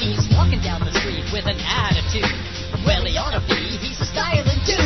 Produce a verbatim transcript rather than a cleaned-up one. He's walking down the street with an attitude. Well, he ought to be. He's a styling dude.